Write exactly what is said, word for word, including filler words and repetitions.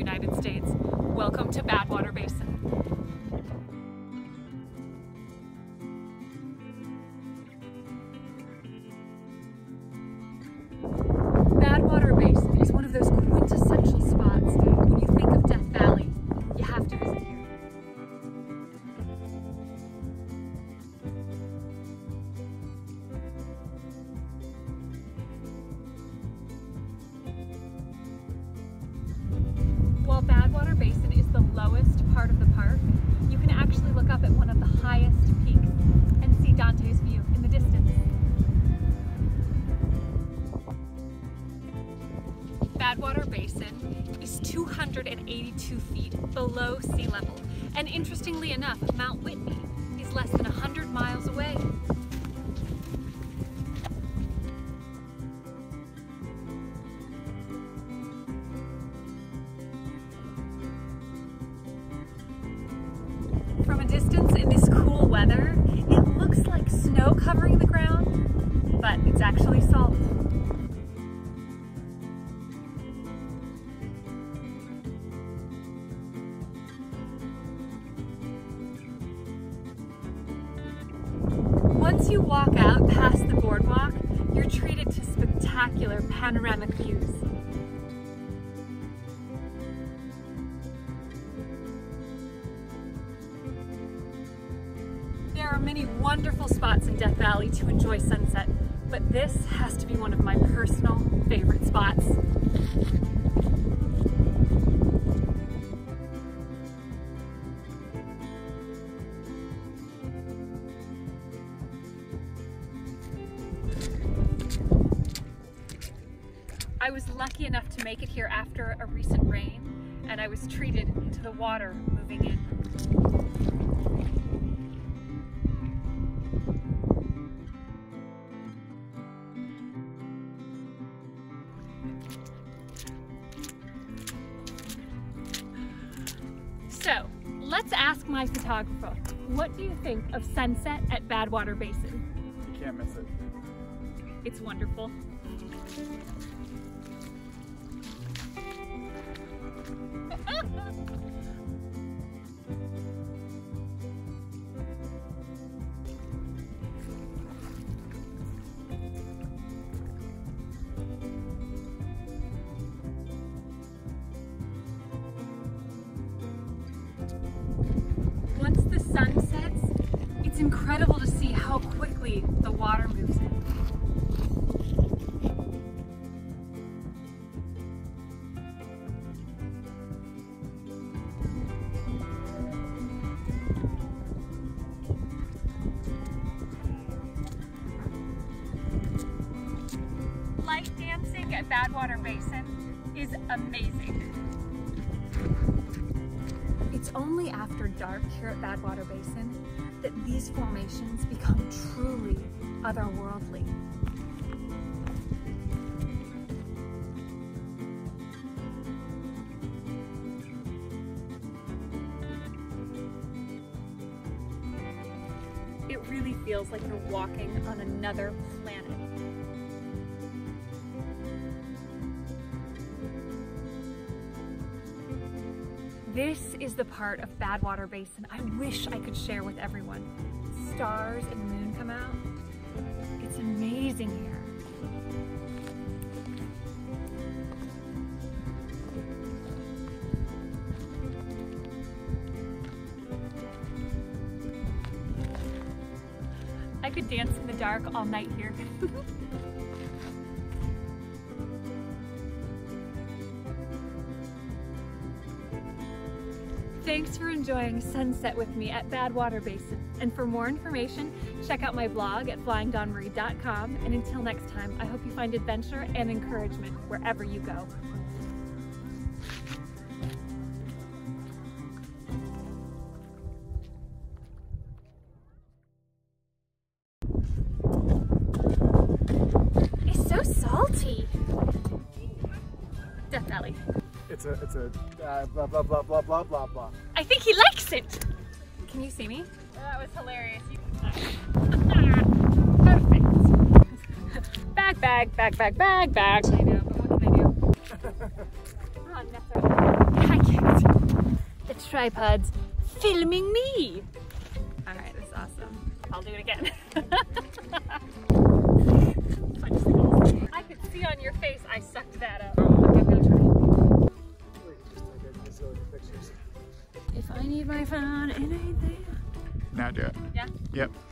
United States. Welcome to Badwater Basin. Badwater Basin is one of those quintessential spots when you think of Death Valley. You have to visit here. While Badwater Basin is the lowest part of the park, you can actually look up at one of the highest peaks and see Dante's View in the distance. Badwater Basin is two hundred eighty-two feet below sea level, and interestingly enough, Mount Whitney is less than one hundred miles away. From a distance in this cool weather, it looks like snow covering the ground, but it's actually salt. Once you walk out past the boardwalk, you're treated to spectacular panoramic views. There are many wonderful spots in Death Valley to enjoy sunset, but this has to be one of my personal favorite spots. I was lucky enough to make it here after a recent rain, and I was treated to the water moving in. So, let's ask my photographer, what do you think of sunset at Badwater Basin? You can't miss it. It's wonderful. Once the sun sets, it's incredible to see how quickly the water moves in. Light dancing at Badwater Basin is amazing. It's only after dark here at Badwater Basin that these formations become truly otherworldly. It really feels like you're walking on another planet. This is the part of Badwater Basin I wish I could share with everyone. Stars and moon come out. It's amazing here. I could dance in the dark all night here. Thanks for enjoying sunset with me at Badwater Basin. And for more information, check out my blog at Flying Dawn Marie dot com. And until next time, I hope you find adventure and encouragement wherever you go. It's so salty. Death Valley. It's a, it's a, uh, blah, blah, blah, blah, blah, blah, blah. I think he likes it. Can you see me? That was hilarious. Perfect. Back, back, back, back, back, back. I know, but what can I do? Come on, that's right. I can't. The tripod's filming me. All right, that's awesome. I'll do it again. I could see on your face I sucked that up. I'm gonna try. If I need my phone, it ain't there. Now do it. Yeah? Yep.